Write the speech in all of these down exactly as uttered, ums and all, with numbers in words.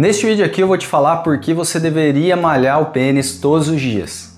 Neste vídeo aqui eu vou te falar por que você deveria malhar o pênis todos os dias.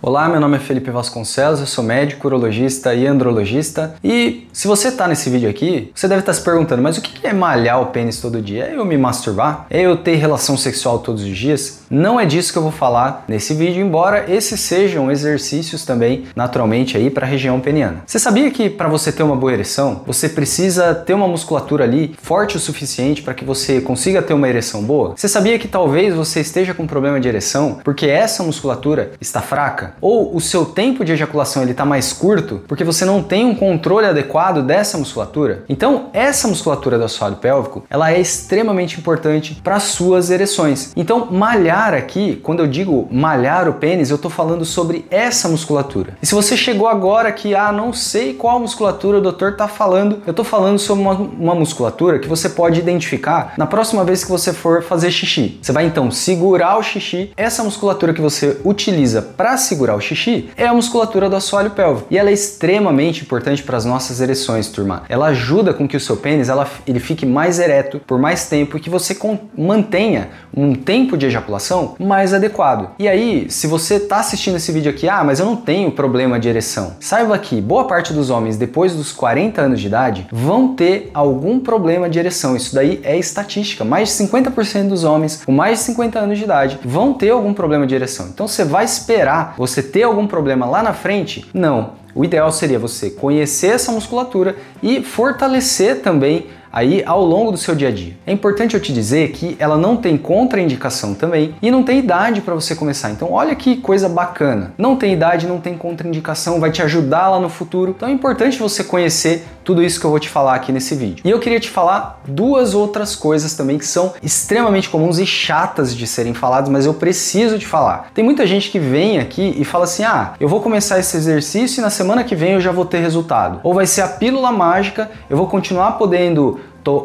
Olá, meu nome é Felipe Vasconcelos, eu sou médico, urologista e andrologista. E se você tá nesse vídeo aqui, você deve estar se perguntando, mas o que é malhar o pênis todo dia? É eu me masturbar? É eu ter relação sexual todos os dias? Não é disso que eu vou falar nesse vídeo, embora esses sejam exercícios também naturalmente aí para a região peniana. Você sabia que para você ter uma boa ereção, você precisa ter uma musculatura ali forte o suficiente para que você consiga ter uma ereção boa? Você sabia que talvez você esteja com problema de ereção porque essa musculatura está fraca? Ou o seu tempo de ejaculação ele está mais curto porque você não tem um controle adequado dessa musculatura? Então essa musculatura do assoalho pélvico ela é extremamente importante para suas ereções. Então malhar aqui, quando eu digo malhar o pênis, eu estou falando sobre essa musculatura. E se você chegou agora que ah, não sei qual musculatura o doutor está falando, eu estou falando sobre uma, uma musculatura que você pode identificar na próxima vez que você for fazer xixi. Você vai então segurar o xixi. Essa musculatura que você utiliza para segurar segurar o xixi é a musculatura do assoalho pélvico e ela é extremamente importante para as nossas ereções, turma. Ela ajuda com que o seu pênis ela, ele fique mais ereto por mais tempo e que você com, mantenha um tempo de ejaculação mais adequado. E aí, se você está assistindo esse vídeo aqui, ah, mas eu não tenho problema de ereção, saiba que boa parte dos homens depois dos quarenta anos de idade vão ter algum problema de ereção. Isso daí é estatística. Mais de cinquenta por cento dos homens com mais de cinquenta anos de idade vão ter algum problema de ereção. Então você vai esperar você Você ter algum problema lá na frente? Não. O ideal seria você conhecer essa musculatura e fortalecer também aí ao longo do seu dia a dia. É importante eu te dizer que ela não tem contraindicação também e não tem idade para você começar. Então olha que coisa bacana. Não tem idade, não tem contraindicação, vai te ajudar lá no futuro. Então é importante você conhecer tudo isso que eu vou te falar aqui nesse vídeo. E eu queria te falar duas outras coisas também que são extremamente comuns e chatas de serem faladas, mas eu preciso te falar. Tem muita gente que vem aqui e fala assim, ah, eu vou começar esse exercício e na semana que vem eu já vou ter resultado. Ou vai ser a pílula mágica, eu vou continuar podendo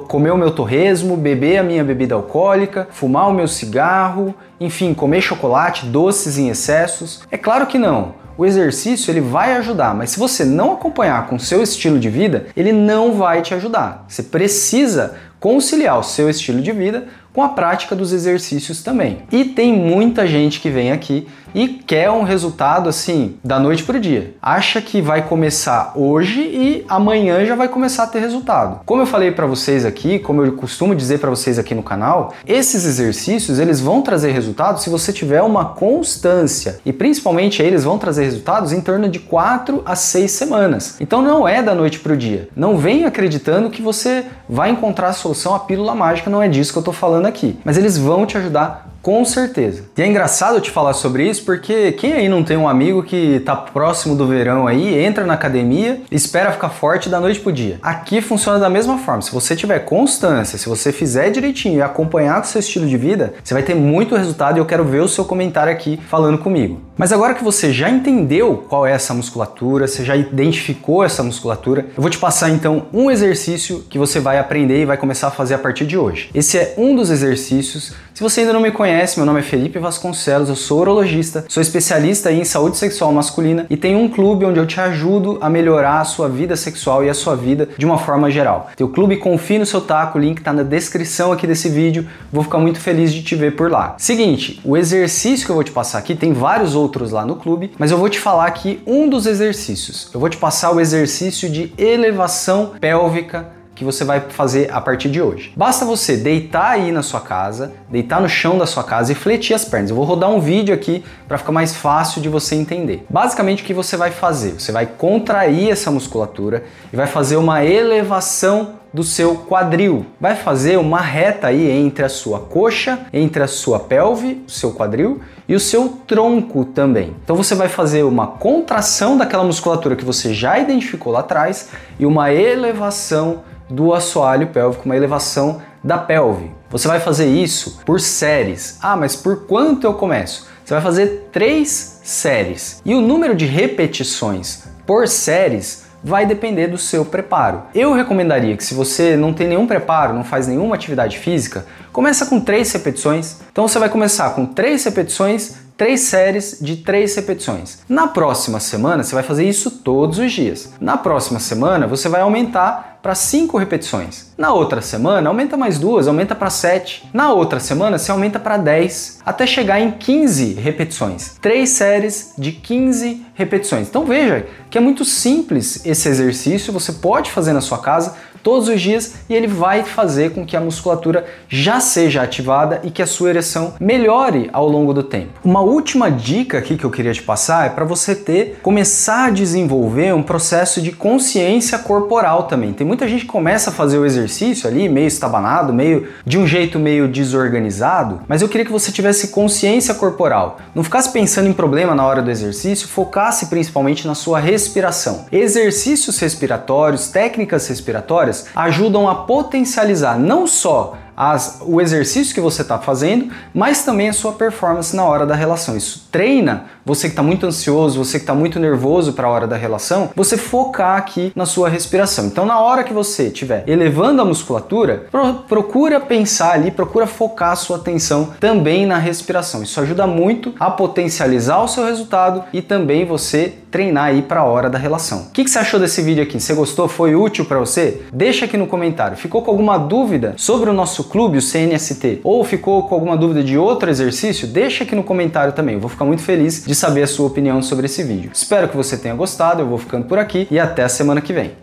comer o meu torresmo, beber a minha bebida alcoólica, fumar o meu cigarro, enfim, comer chocolate, doces em excessos. É claro que não. O exercício ele vai ajudar, mas se você não acompanhar com o seu estilo de vida, ele não vai te ajudar. Você precisa conciliar o seu estilo de vida com a prática dos exercícios também. E tem muita gente que vem aqui e quer um resultado assim, da noite para o dia. Acha que vai começar hoje e amanhã já vai começar a ter resultado. Como eu falei para vocês aqui, como eu costumo dizer para vocês aqui no canal, esses exercícios eles vão trazer resultados se você tiver uma constância. E principalmente eles vão trazer resultados em torno de quatro a seis semanas. Então não é da noite para o dia. Não vem acreditando que você vai encontrar a solução, a pílula mágica, não é disso que eu estou falando aqui. Mas eles vão te ajudar com certeza. E é engraçado eu te falar sobre isso porque quem aí não tem um amigo que tá próximo do verão aí, entra na academia, espera ficar forte da noite pro dia. Aqui funciona da mesma forma. Se você tiver constância, se você fizer direitinho e acompanhar com o seu estilo de vida, você vai ter muito resultado e eu quero ver o seu comentário aqui falando comigo. Mas agora que você já entendeu qual é essa musculatura, você já identificou essa musculatura, eu vou te passar então um exercício que você vai aprender e vai começar a fazer a partir de hoje. Esse é um dos exercícios. Se você ainda não me conhece, meu nome é Felipe Vasconcelos, eu sou urologista, sou especialista em saúde sexual masculina e tenho um clube onde eu te ajudo a melhorar a sua vida sexual e a sua vida de uma forma geral. Tem o clube Confie no Seu Taco, o link tá na descrição aqui desse vídeo, vou ficar muito feliz de te ver por lá. Seguinte, o exercício que eu vou te passar aqui, tem vários outros lá no clube, mas eu vou te falar aqui um dos exercícios. Eu vou te passar o exercício de elevação pélvica que você vai fazer a partir de hoje. Basta você deitar aí na sua casa, deitar no chão da sua casa e fletir as pernas. Eu vou rodar um vídeo aqui para ficar mais fácil de você entender. Basicamente o que você vai fazer? Você vai contrair essa musculatura e vai fazer uma elevação do seu quadril. Vai fazer uma reta aí entre a sua coxa, entre a sua pelve, o seu quadril e o seu tronco também. Então você vai fazer uma contração daquela musculatura que você já identificou lá atrás e uma elevação do assoalho pélvico, uma elevação da pelve. Você vai fazer isso por séries. Ah, mas por quanto eu começo? Você vai fazer três séries. E o número de repetições por séries vai depender do seu preparo. Eu recomendaria que se você não tem nenhum preparo, não faz nenhuma atividade física, começa com três repetições. Então você vai começar com três repetições, três séries de três repetições. Na próxima semana, você vai fazer isso todos os dias. Na próxima semana, você vai aumentar para cinco repetições. Na outra semana, aumenta mais duas, aumenta para sete. Na outra semana, você aumenta para dez, até chegar em quinze repetições. Três séries de quinze repetições. Então veja que é muito simples esse exercício, você pode fazer na sua casa todos os dias e ele vai fazer com que a musculatura já seja ativada e que a sua ereção melhore ao longo do tempo. Uma última dica aqui que eu queria te passar é para você ter, começar a desenvolver um processo de consciência corporal também. Tem muita gente que começa a fazer o exercício ali meio estabanado, meio de um jeito meio desorganizado, mas eu queria que você tivesse consciência corporal. Não ficasse pensando em problema na hora do exercício, focasse principalmente na sua respiração. Exercícios respiratórios, técnicas respiratórias ajudam a potencializar não só As, o exercício que você está fazendo, mas também a sua performance na hora da relação. Isso treina você que está muito ansioso, você que está muito nervoso para a hora da relação, você focar aqui na sua respiração. Então, na hora que você estiver elevando a musculatura, pro, procura pensar ali, procura focar a sua atenção também na respiração. Isso ajuda muito a potencializar o seu resultado e também você treinar aí para a hora da relação. O que, que você achou desse vídeo aqui? Você gostou? Foi útil para você? Deixa aqui no comentário. Ficou com alguma dúvida sobre o nosso clube, o C N S T, ou ficou com alguma dúvida de outro exercício, deixa aqui no comentário também. Eu vou ficar muito feliz de saber a sua opinião sobre esse vídeo. Espero que você tenha gostado, eu vou ficando por aqui e até a semana que vem.